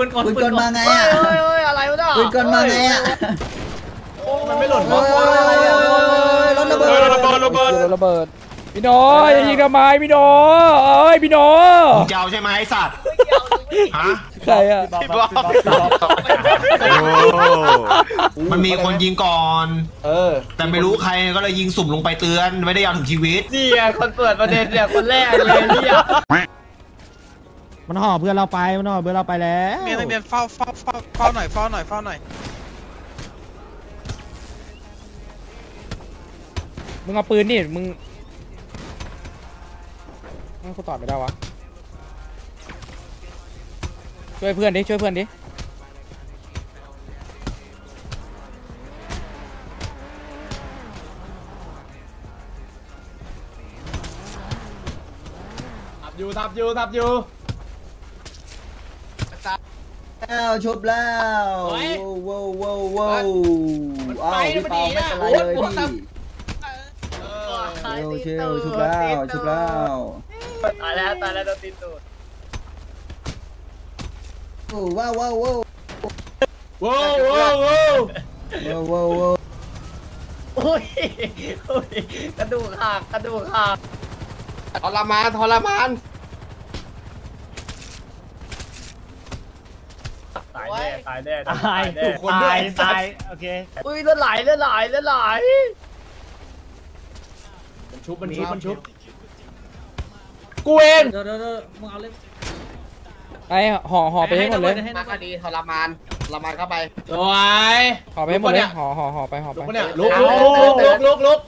ปืนกลปืนกลมาไงอ่ะอะไรวะปืนกลมาไงอ่ะมันไม่หล่นมั้งรถระเบิดระเบิดพี่โน่อย่ายิงกระไม้พี่โน่เอ้ยพี่โน่เจ้าใช่ไหมไอ้สัตว์ฮะใครอ่ะพี่บอมมันมีคนยิงก่อนแต่ไม่รู้ใครก็เลยยิงสุ่มลงไปเตือนไม่ได้ยาวถึงชีวิตนี่อ่ะคนเปิดประเด็นเนี่ยคนแรกเลยเนี่ยมันห่อเพื่อนเราไปมันห่อเพื่อนเราไปแล้วเมียนเมียนเฝ้าหน่อยเฝ้าหน่อยมึงเอาปืนนี่มึงกูตอบไม่ได้วะช่วยเพื่อนดิทับอยู่แล้วชุบแล้วว้าวอ้าวพี่เปาไม่เป็นไรเลยพี่เชียวชุบแล้วตายแล้วโดนตีตูดโอ้ว้าวโอ้ยกระดูกหักทรมานตายแน่คนด้วยโอเคอุ้ยเลือดไหลมันชุบกูเองมึงเอาเลยไอห่อไปให้หมดเลยมาคดีทรมานเข้าไปโอ้ยห่อไปหมดเลยห่อไปลุก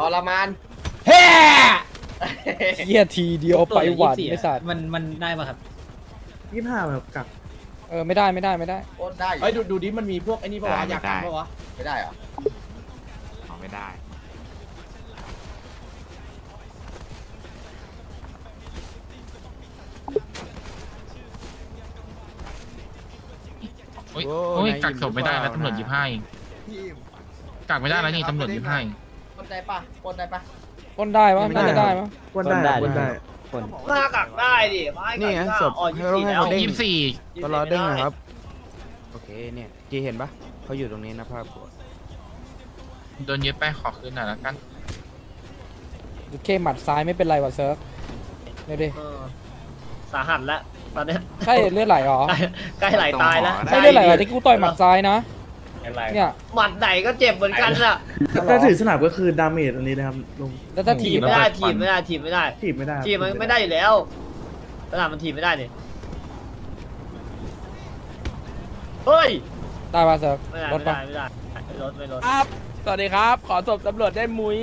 ทรมานเฮ้เฮียทีเดียวไปหวัดไม่สัตว์มันได้ป่ะครับ25แบบกักไม่ได้โอ้ได้ไอ้ดูดิมันมีพวกไอ้นี่ป่ะวะอยากทำป่ะวะไม่ได้เหรอไม่ได้โอ้ยกักศพไม่ได้แล้วตำรวจ25เองกักไม่ได้แล้วนี่ตำรวจ25เองปนได้ปะปนได้ปะน่าจะได้ปะปนได้หน้ากักได้ดินี่ฮะศพ24ก็รอเด้งนะครับโอเคเนี่ยจีเห็นปะเขาอยู่ตรงนี้นะภาพโดนเย็บไปขอคืนหน่อยละกันโอเคหมัดซ้ายไม่เป็นไรว่ะเซิร์ฟเดี๋ยวดิสาหัสละตอนนี้ใช่เลือดไหลหรอใกล้ไหลตายแล้วใช่เลือดไหลที่กูต่อยหมัดซ้ายนะเนี่ยหมัดไหนก็เจ็บเหมือนกันล่ะถ้าถือสนับก็คือดาเมจตรงนี้นะครับลุงแล้วถ้าถีบไม่ได้ถีบไม่ได้อยู่แล้วสนับมันถีบไม่ได้เนี่ยเฮ้ยตายมาเสิร์ฟไม่ได้ครับสวัสดีครับขอศพตำรวจได้มุ้ย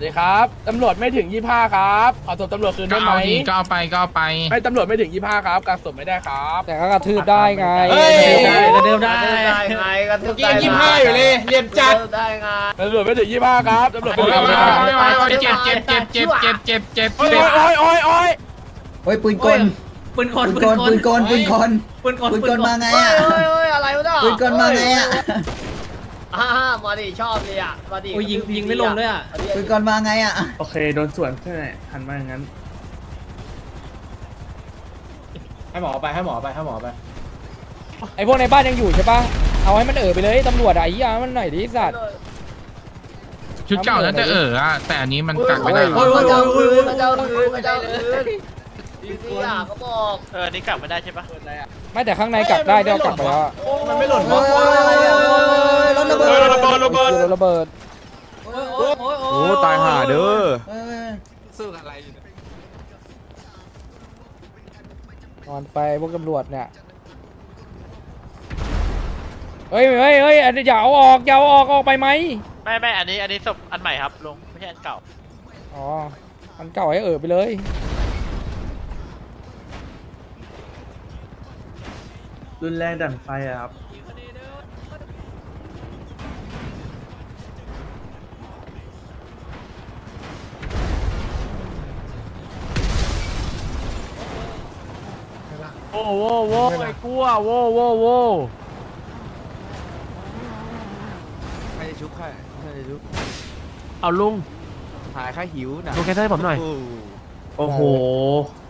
สวัสดีครับตำรวจไม่ถึง25ครับขอศพตำรวจคืนได้ไหมก็เอาไปไม่ตำรวจไม่ถึง25ครับกักศพไม่ได้ครับแต่ก็กระทืบได้ไงกระทืบได้ไงกระทืบได้25อยู่เลยเรียนจัดได้ไงตำรวจไม่ถึง25ครับตำรวจเจ็บโอ้ยปืนกลมาไงอ่ะโอ้ยอะไรวะปืนกลมาไงอ่ะมาดิชอบเลยอ่ะมาดิยิงไม่ลงเลยอ่ะปืนกลมาไงอ่ะโอเคโดนสวนใช่ไหมหันมาอย่างนั้นให้หมอไปไอพวกในบ้านยังอยู่ใช่ปะเอาให้มันไปเลยตำรวจไอ้ยามันหน่อยดิสัตว์ชุดเก่าแล้วจะอ่ะแต่อันนี้มันกักไม่ได้เขาบอกนี่กลับไม่ได้ใช่ปะไม่แต่ข้างในกลับได้เดี๋ยวกลับไปแล้วมันไม่หล่นมั้งรถระเบิดโอ้ตายห่าเด้อสู้อะไรอยู่นอนไปพวกตำรวจเนี่ยเฮ้ยอย่าเอาออกไปไหมไม่อันนี้ศพอันใหม่ครับลุงไม่ใช่อันเก่าอ๋ออันเก่าให้ไปเลยรุนแรงดั่งไฟครับโว้ไอ้กลัวโว้ใครจะชุบเอาลุงหายข้าหิวนะลุงแกช่วยผมหน่อย โอ้โห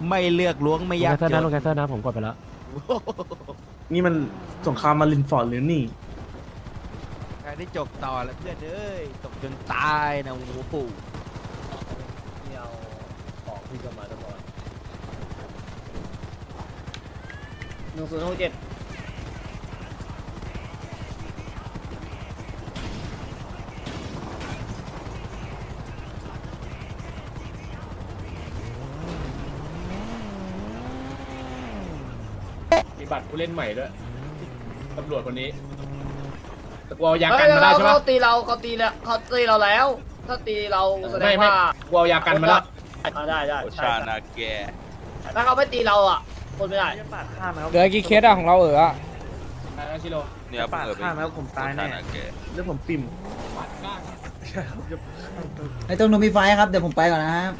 ไม่เลือกล้วงไม่ยากจนลงแคสเซิลนะผมกดไปแล้วนี่มันสงครามมารินฟอร์ดหรือนี่การได้จบต่อแล้วเพื่อนเอ้ยจบจนตายนะหมูปู่นี่เอาของที่จะมาตลอด1067บัตรผู้เล่นใหม่ด้วยตำรวจคนนี้ตะกวายากันมาได้ใช่ไหมเขาตีเราแล้วถ้าตีเราแสดงว่าตะกวายากันมาแล้วได้ชานาแกถ้าเขาไม่ตีเราอ่ะคนไม่ได้เหลือกี่เคสอ่ะของเราเออชิโร่เนี่ยปาดข้ามแล้วผมตายแน่แล้วผมปิ่มไอ้ตรงนู้นมีไฟครับเดี๋ยวผมไปก่อนนะครับ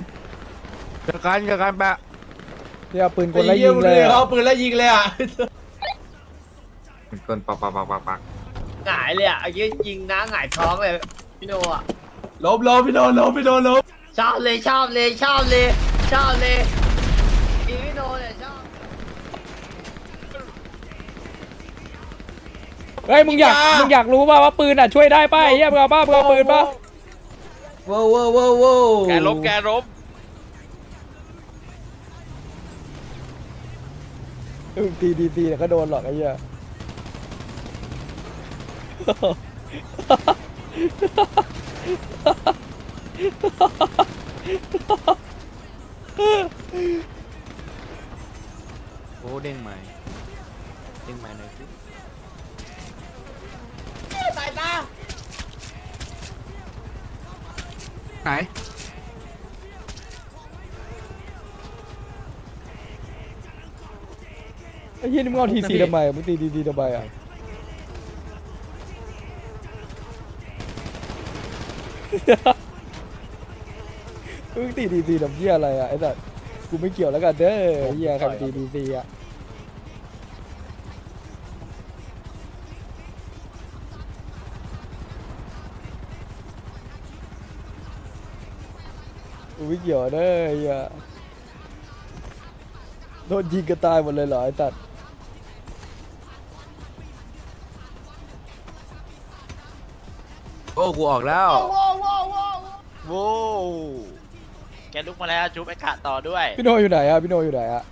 เจอกันปะที่เอาปืนกลแล้วยิงเลยเขาปืนแล้วยิงเลยอ่ะปืนกลปักหงายเลยอ่ะไอ้ยี่ยิงนะหงายท้องเลยพี่โนอ่ะลบพี่โนลบชอบเลยยิงพี่โนเลยชอบเฮ้ยมึงอยากรู้ป่ะว่าปืนอ่ะช่วยได้ป่ะเยี่ยมเราป่ะเราปืนป่ะว้าวแกลบตีแล้วก็โดนหลอกไอ้เหี้ยโอ้เด้งใหม่หน่อยสิสายตาไหนไอ้เหี้ยนี่มึงเอา TC ทำไมมึงตีดีๆทำไมอ่ะมึงตีดีๆทำเหี้ยอะไรอ่ะไอ้สัสกูไม่เกี่ยวแล้วกันเด้อเหี้ยกันตีดีๆอ่ะกูไม่เกี่ยวเด้อเหี้ยโดนยิงกระตายหมดเลยเหรอไอ้สัสโอ้กูออกแล้วโว้แกลุกมาแล้วจุ๊บไอ้กะต่อด้วยพี่โนอยู่ไหนอะพี่โนอยู่ไหนอะ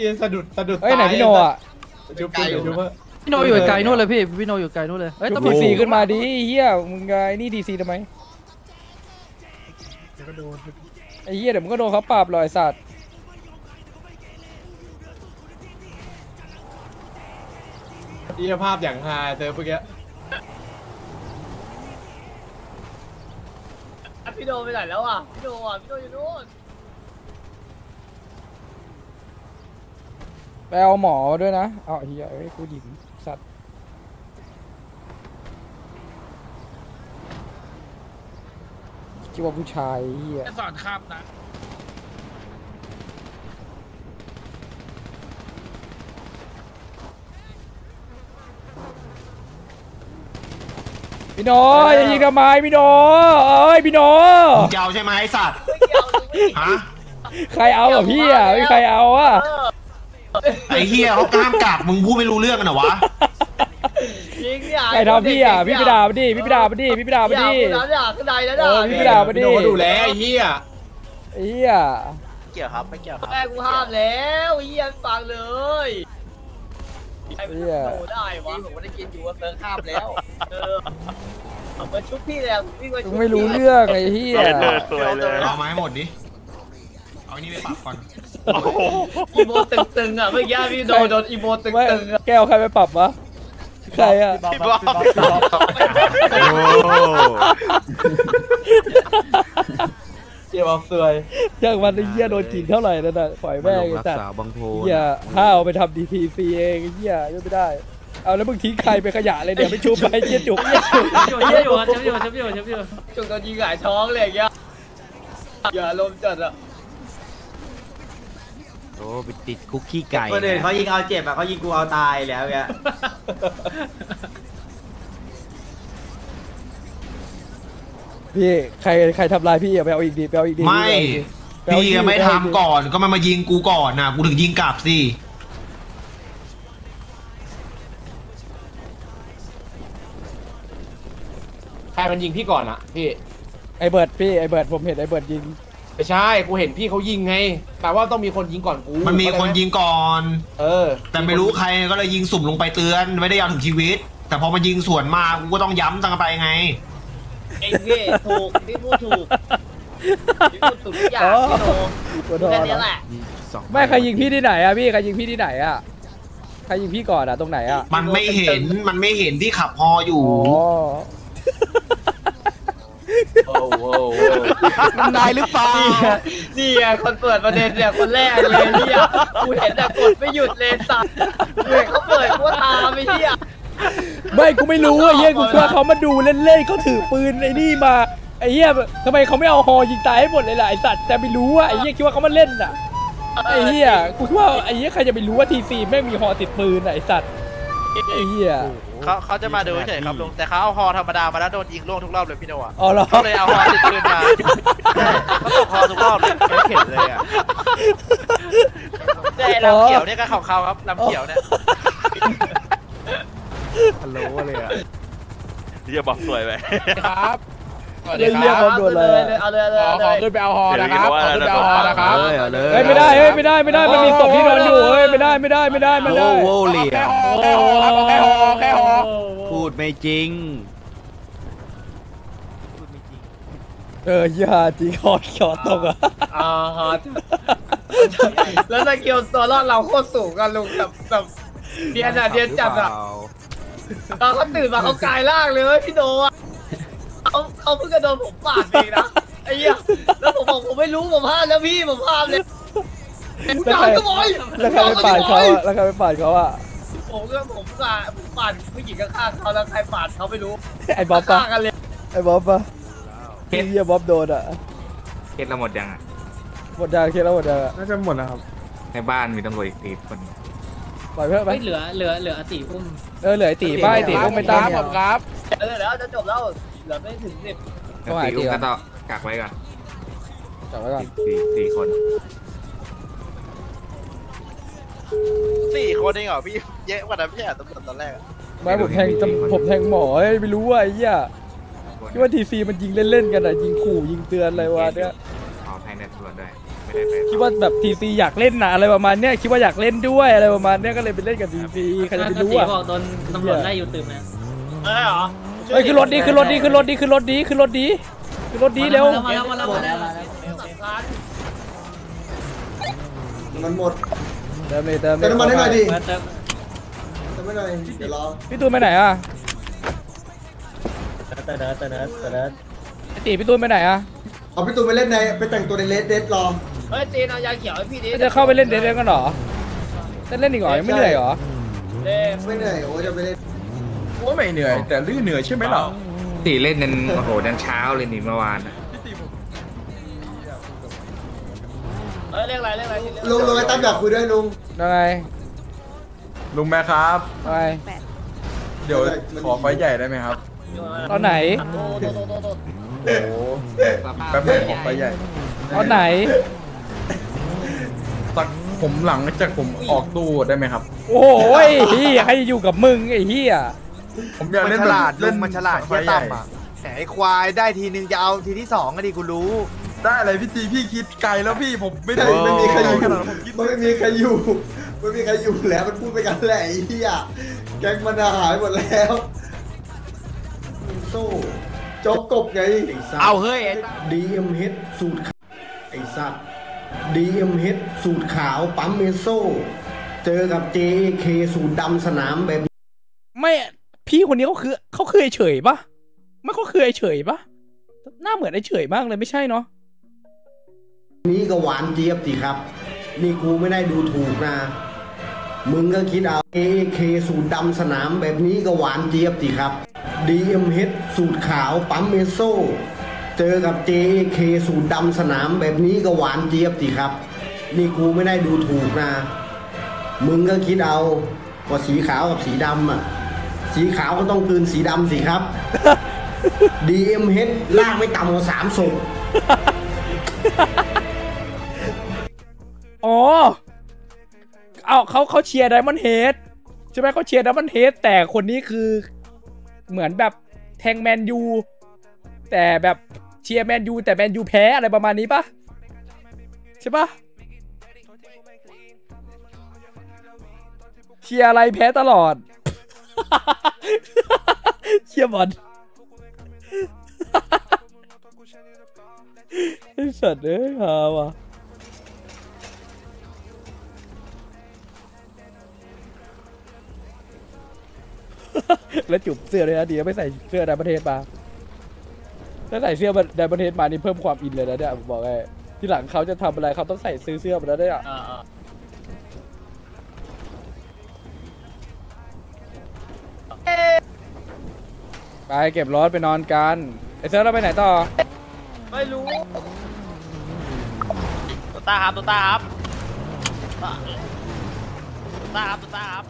ยืนสะดุดไอ้ไหนพี่โนอะพี่โนอยู่ไกลนู่นเลยพี่โนอยู่ไกลนู่นเลยเฮ้ยต้อง TC ขึ้นมาดิเฮียมึงไงนี่ TC ทำไมไอ้เฮียเดี๋ยวมึงก็โดนเขาปราบลอยสัตว์อิสรภาพอย่างฮาเจอเมื่อกี้พี่โดไปไหนแล้วอ่ะพี่โดอยู่นู้นไปเอาหมอด้วยนะเอาเฮียไอ้กูดิ่งสัตว์คิดว่าผู้ชายเฮียสอนครับนะพี่โนอย่ายิงทำไมพี่โนเอ้ยพี่โนมึงจะเอาใช่ไหมไอ้สัตว์ฮะใครเอาอ่ะพี่อ่ะไม่ใครเอาอ่ะไอ้เฮียเขากล้ามกลับมึงพูดไม่รู้เรื่องกันเหรอวะใครทำพี่อ่ะพี่ไปด่ามาดิพี่โนดูแลไอ้เฮียไม่เกี่ยวครับแม่กูห้ามแล้วไอ้เฮียฟังเลยไอ้เหี้ยได้วะผมไม่ได้กินอยู่ว่าเพิ่งข้ามแล้วผมมาชุบพี่แล้ววิ่งมาชุบไม่รู้เรื่องไอ้เหี้ยเอาไม้หมดดิเอาอันนี้ไปปรับก่อนอีโมตึงๆอ่ะเมื่อกี้พี่โดนอีโมตึงๆแก้วใครไปปรับวะใครอ่ะพี่บอมเจี๊ยบอมสวยจากวันไอ้เหี้ยโดนจีนเท่าไหร่นั่นน่ะฝ่ายแม่งจัดอย่าห้าวไปทำดีทีซีเองไอ้เหี้ยยังไม่ได้เอาแล้วมึงทิ้งใครไปขยะเลยเดี๋ยวไปชูไปเจี๊ยบจุกโดนยิงหงายท้องเลยเงี้ยอย่าลมจัดอ่ะโอ้ไปติดคุกขี้ไก่คนอื่นเขายิงเอาเจ็บอ่ะเขายิงกูเอาตายแล้วแก พี่ใครทำลายพี่อย่าไปเอาอีกดีไปเอาอีกดีไม่พี่ยังไม่ทำก่อนก็มันมายิงกูก่อนนะกูถึงยิงกลับสิใครมันยิงพี่ก่อนอะพี่ไอเบิร์ดพี่ไอเบิร์ดผมเห็นไอเบิร์ดยิงไม่ใช่กูเห็นพี่เขายิงไงแปลว่าต้องมีคนยิงก่อนกูมันมีคนยิงก่อนแต่ไม่รู้ใครก็เลยยิงสุ่มลงไปเตือนไม่ได้ยาวถึงชีวิตแต่พอมายิงสวนมากูก็ต้องย้ำตั้งไปไงเอ็งเว่ถูกนี่พูดถูกนี่พูดถูกทุกอย่างพี่โน่แค่นี้แหละไม่ใครยิงพี่ที่ไหนอะพี่ใครยิงพี่ที่ไหนอะใครยิงพี่ก่อนอะตรงไหนอะมันไม่เห็นที่ขับพออยู่โอ้โหมันนายหรือเปล่านี่ไงคนเปิดประเด็นเนี่ยคนแรกเลยเนี่ยกูเห็นแต่กดไม่หยุดเลยสัตว์เลยเขาเปิดกูตาไม่เที่ยไม่กูไม่รู้ไอ้เหี้ยกูว่าเขามาดูเล่นๆเขาถือปืนไอ้นี่มาไอ้เหี้ยทำไมเขาไม่เอาฮอยิงตายให้หมดเลยล่ะไอ้สัตว์แต่ไม่รู้ว่าไอ้เหี้ยคิดว่าเขามาเล่นอ่ะไอ้เหี้ยกูคิดว่าไอ้เหี้ยใครจะไปรู้ว่าทีซีแม่งมีฮอติดปืนไอ้สัตว์ไอ้เหี้ยเขาจะมาดูเฉยครับลุงแต่เขาเอาฮอธรรมดามาแล้วโดนยิงล่วงทุกรอบเลยพี่โนะเขาเลยเอาฮอติดปืนมาเขาตกฮอทุกรอบเลยไม่เข็ดเลยอ่ะแต่ลำเขียวเนี่ยก็ของเขาครับลำเขียวเนี่ยฮัลโหลเลยอ่ะเรียกบอกสวยไปครับเรียกบอกด่วนเลยเอาเลยเลยขอขึ้นไปเอาฮอนะครับขอขึ้นไปเอาฮอนะครับเฮ้ยไม่ได้เฮ้ยไม่ได้มันมีศพที่นอนอยู่เฮ้ยไม่ได้มันได้โว้เหลี่ยมแค่ฮอพูดไม่จริงอย่าจีคอดคอตกอ่ะแล้วสกิลตัวรอดเราโคตรสูงกันลุงกับเดียนจับอ่ะตอนเขาตื่นมาเขากลายร่างเลยพี่โดะเขาเพิ่งกระโดดผมปาดเองนะไอ้เหี้ยแล้วผมบอกผมไม่รู้ผมพลาดแล้วพี่ผมพลาดเลยแล้วใครไปปาดเขาอ่ะผมปาดผู้หญิงข้างๆเขาแล้วใครปาดเขาไม่รู้ไอ้บ๊อบปะไอ้เหี้ยบ๊อบโดนอ่ะเคสเราหมดยังอ่ะหมดยังเคสเราหมดยังน่าจะหมดแล้วครับในบ้านมีตำรวจอีกทีคนปล่อยเพื่อนไปเหลือตีพุ่มเหลือตีป้ายตีพุ่มไปตามผมครับแล้วจะจบแล้วเหลือไม่ถึง10ตีพุ่มก็ต่อกักไว้ก่อน4 คน4 คนเองเหรอพี่เยอะกว่านั้นพี่ตำรวจตอนแรกไม่ผมแทงหมอไม่รู้ว่าไอ้เหี้ยที่ว่าทีซีมันยิงเล่นๆกันอ่ะยิงขู่ยิงเตือนอะไรวะเนี่ยขอแทงในส่วนด้วยคิดว่าแบบทีซีอยากเล่นนะอะไรประมาณเนี้ยคิดว่าอยากเล่นด้วยอะไรประมาณเนี้ยก็เลยไปเล่นกับทีซีใครจะไปรู้อ่ะโดนตำรวจไล่อยู่ตื่นนะอะไรหรอเฮ้ยคือรถดีเร็วมันหมดเติมน้ำมันให้หน่อยดิเติมไม่หน่อยเดี๋ยวรอพี่ตูนไปไหนอ่ะเติร์ดตีพี่ตูนไปไหนอ่ะเอาพี่ตูนไปเล่นในไปแต่งตัวในเดทรอเฮ้ยตีนเอายาเขียวให้พี่ดิจะเข้าไปเล่นเดทกันหรอจะเล่นอีกหรอไม่เหนื่อยหรอไม่เหนื่อยโอ้จะไปเล่นโอ้ไม่เหนื่อยแต่ลื่นเหนื่อยใช่ไหมหรอตีเล่นนันโอ้โหนันเช้าเลยนี่เมื่อวานเล่นอะไรลุงไอ้ตั้มอยากคุยด้วยลุงอะไรลุงแม่ครับอะไรเดี๋ยวขอไฟใหญ่ได้ไหมครับตอนไหนโอ้โหแป๊บเดียวผมไปใหญ่ตอนไหนตักผมหลังจากผมออกตู้ได้ไหมครับโอ้ยพี่ให้อยู่กับมึงไอ้เหี้ยผมอยากเล่นฉลาดเล่นมันฉลาดแค่ต่ำอ่ะแต่ไอ้ควายได้ทีนึงจะเอาทีที่2ก็ดีกูรู้ได้อะไรพี่ตีพี่คิดไกลแล้วพี่ผมไม่ได้ไม่มีใครอยู่แล้วมันพูดไปกันแหละไอ้เหี้ยแก๊งมันหายหมดแล้วสู้จบกบไงเอาเฮ้ย DMH สูตรไอ้สัตว์ DMH สูตรขาวปั๊มเมโซเจอกับ JAK สูตรดำสนามแบบไม่พี่คนนี้เขาคือเฉยปะไม่เขาคือเฉยปะหน้าเหมือนเฉยมากเลยไม่ใช่เนาะนี่ก็หวานเจี๊ยบสิครับนี่กูไม่ได้ดูถูกนะมึงก็คิดเอา JAK สูตรดำสนามแบบนี้ก็หวานเจี๊ยบสิครับDMH สูตรขาวปั๊มเมโซเจอกับ JAK สูตรดำสนามแบบนี้ก็หวานเจี๊ยบสิครับนี่กูไม่ได้ดูถูกนะมึงก็คิดเอาว่าสีขาวกับสีดำอ่ะสีขาวก็ต้องกลืนสีดำสิครับ DMH ล่างไม่ต่ำกว่า3ศพอ๋อเอาเขาเชียร์ไดมอนด์เฮดใช่ไหมเขาเชียร์ไดมอนด์เฮดแต่คนนี้คือเหมือนแบบแทงแมนยูแต่แบบเชียร์แมนยูแต่แมนยูแพ้อะไรประมาณนี้ปะใช่ปะเชียร์อะไรแพ้ตลอด เชียร์บอล ไอ้สัตว์เอ้ยหาว่ะแล้วจุบเสื้อเลยนะดีไม่ใส่เสื้อไดมอนด์เฮดมาถ้าใส่เสื้อไดมอนด์เฮดมานี่เพิ่มความอินเลยนะเนี่ยบอกไงที่หลังเขาจะทำอะไรเขาต้องใส่ซื้อเสื้อมาแล้วเนี่ยไปเก็บรถไปนอนกันไอเซิร์ฟเราไปไหนต่อไม่รู้ตัวตาครับ